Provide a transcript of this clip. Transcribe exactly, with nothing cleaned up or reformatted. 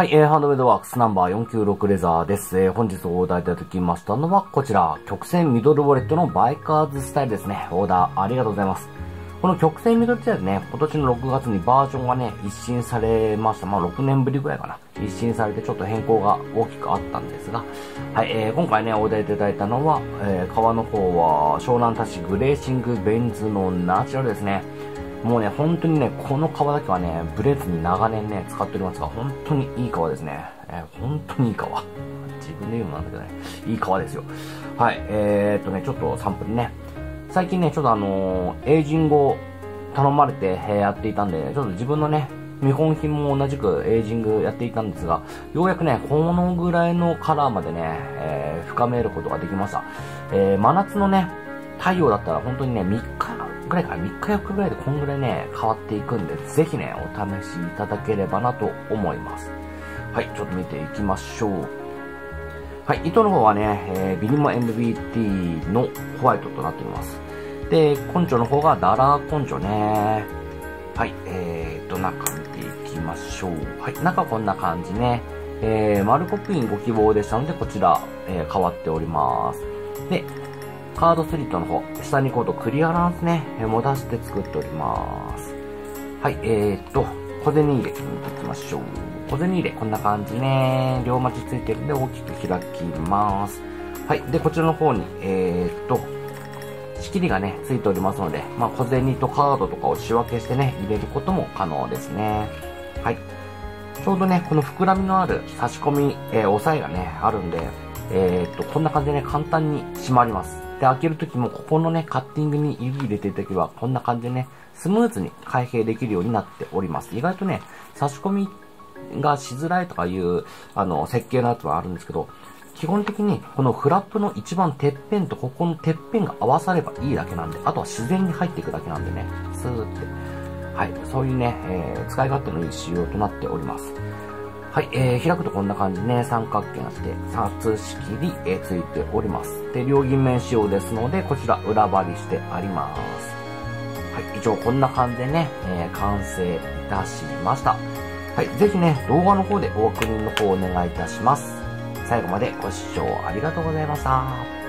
はい、えー、ハンドメイドワークスナンバーよんきゅうろくレザーです。えー、本日オーダーいただきましたのはこちら、曲線ミドルウォレットのバイカーズスタイルですね。オーダーありがとうございます。この曲線ミドルスタイルね、今年のろくがつにバージョンがね、一新されました。まあろくねんぶりぐらいかな。一新されてちょっと変更が大きくあったんですが、はい、えー、今回ね、オーダーいただいたのは、えー、革の方は湘南タシグレーシングベンズのナチュラルですね。もうね、本当にね、この革だけはね、ブレずに長年ね、使っておりますが、本当にいい革ですね。えー、本当にいい革。自分で言うのなんだけどね、いい革ですよ。はい、えーっとね、ちょっとサンプルね。最近ね、ちょっとあのー、エイジングを頼まれて、えー、やっていたんで、ちょっと自分のね、見本品も同じくエイジングやっていたんですが、ようやくね、このぐらいのカラーまでね、えー、深めることができました。えー、真夏のね、太陽だったら本当にね、みっか、ぐらいからみっかよっかぐらいでこんぐらいね、変わっていくんで、ぜひね、お試しいただければなと思います。はい、ちょっと見ていきましょう。はい、糸の方はね、えー、ビニモ エヌビーティー のホワイトとなっております。で、根性の方がダラー根性ね。はい、えーと、中見ていきましょう。はい、中こんな感じね。えー、マルコプインご希望でしたので、こちら、えー、変わっております。で、カードスリットの方、下にコードクリアランスね、も出して作っております。はい、えーと、小銭入れ、見ていきましょう。小銭入れ、こんな感じね。両まちついてるんで大きく開きます。はい、で、こちらの方に、えーと、仕切りがね、ついておりますので、まあ、小銭とカードとかを仕分けしてね、入れることも可能ですね。はい。ちょうどね、この膨らみのある差し込み、えー、押さえがね、あるんで、えーと、こんな感じでね、簡単に閉まります。で、開けるときもここのね、カッティングに指入れているときは、こんな感じでね、スムーズに開閉できるようになっております。意外とね、差し込みがしづらいとかいう、あの、設計のやつはあるんですけど、基本的にこのフラップの一番てっぺんとここのてっぺんが合わさればいいだけなんで、あとは自然に入っていくだけなんでね、スーって。はい、そういうね、えー、使い勝手のいい仕様となっております。はい、えー、開くとこんな感じね、三角形になって、札仕切り、えー、ついております。で、両銀面仕様ですので、こちら裏張りしてあります。はい、以上こんな感じでね、えー、完成いたしました。はい、ぜひね、動画の方でお確認の方お願いいたします。最後までご視聴ありがとうございました。